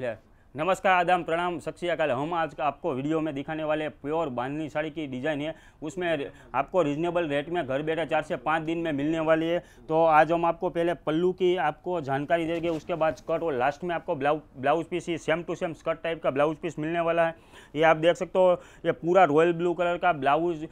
ले नमस्कार आदाम प्रणाम शख्सियाकाल। हम आज आपको वीडियो में दिखाने वाले प्योर बांधनी साड़ी की डिज़ाइन है, उसमें आपको रीजनेबल रेट में घर बैठे 4 से 5 दिन में मिलने वाली है। तो आज हम आपको पहले पल्लू की आपको जानकारी देंगे, उसके बाद स्कर्ट और लास्ट में आपको ब्लाउज पीस, ये same to same skirt type का ब्लाउज पीस मिलने वाला है। ये आप देख सकते हो, ये पूरा रॉयल ब्लू कलर का ब्लाउज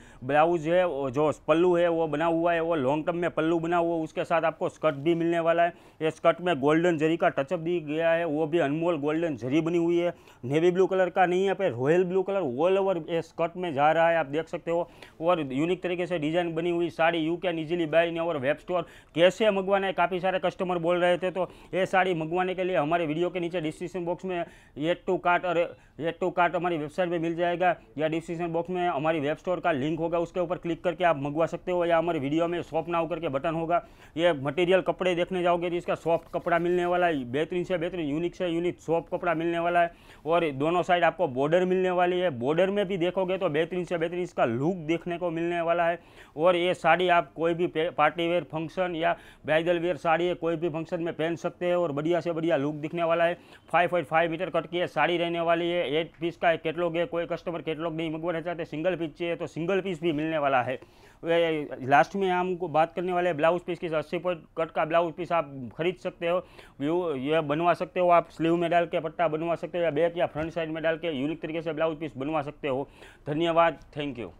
है, जो पल्लू है वो बना हुआ है, वो लॉन्ग टर्म में पल्लू बना हुआ है, उसके साथ आपको स्कर्ट भी मिलने वाला है। ये स्कर्ट में गोल्डन जरी का टचअप दी गया है, वो भी अनमोल गोल्डन जरी हुई है, नेवी ब्लू कलर का नहीं है पे royal blue colour all over skirt में जा रहा है, आप देख सकते हो। और यूनिक तरीके से डिजाइन बनी हुई sari you can easily buy in our web store. कैसे मंगवाना है, काफ़ी सारे कस्टमर बोल रहे थे, तो ये साड़ी मंगवाने के लिए हमारे वीडियो के नीचे डिस्क्रिप्शन बॉक्स में येट टू कार्ट हमारी वेबसाइट पर मिल जाएगा, या डिस्क्रिप्शन बॉक्स में हमारी वेब स्टोर का लिंक होगा, उसके ऊपर क्लिक करके आप मंगवा सकते हो, या हमारे वीडियो में शॉप नाउ करके बटन होगा। ये मटेरियल कपड़े देखने जाओगे तो इसका सॉफ्ट कपड़ा मिलने वाला है, बेहतरीन से यूनिक सॉफ्ट कपड़ा मिलने वाला है, और दोनों साइड आपको बॉर्डर मिलने वाली है। बॉर्डर में भी देखोगे तो बेहतरीन से बेहतरीन इसका लुक देखने को मिलने वाला है। और ये साड़ी आप कोई भी पार्टी वेयर फंक्शन या ब्राइडल वेयर साड़ी है, कोई भी फंक्शन में पहन सकते हैं, और बढ़िया से बढ़िया लुक दिखने वाला है। 5.5 मीटर कट की ये साड़ी रहने वाली है। 8 पीस का एक कैटलॉग है, कोई कस्टमर कैटलॉग नहीं मंगवाना चाहते, सिंगल पीस चाहिए तो सिंगल पीस भी मिलने वाला है। लास्ट में हम बात करने वाले ब्लाउज पीस की, 80 पॉइंट कट का ब्लाउज पीस आप खरीद सकते हो, यह बनवा सकते हो, आप स्लीव में डाल के पट्टा बनवा सकते हो, या बैक या फ्रंट साइड में डाल के यूनिक तरीके से ब्लाउज पीस बनवा सकते हो। धन्यवाद, थैंक यू।